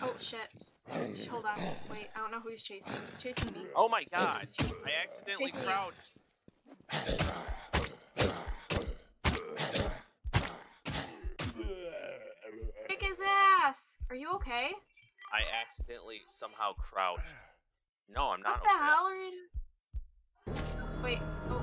Oh shit. Hold on. Wait, I don't know who's chasing. He's chasing me. Oh my god. I accidentally crouched. Kick his ass! Are you okay? I accidentally somehow crouched. No, I'm not okay. What the hell are you... Wait, oh.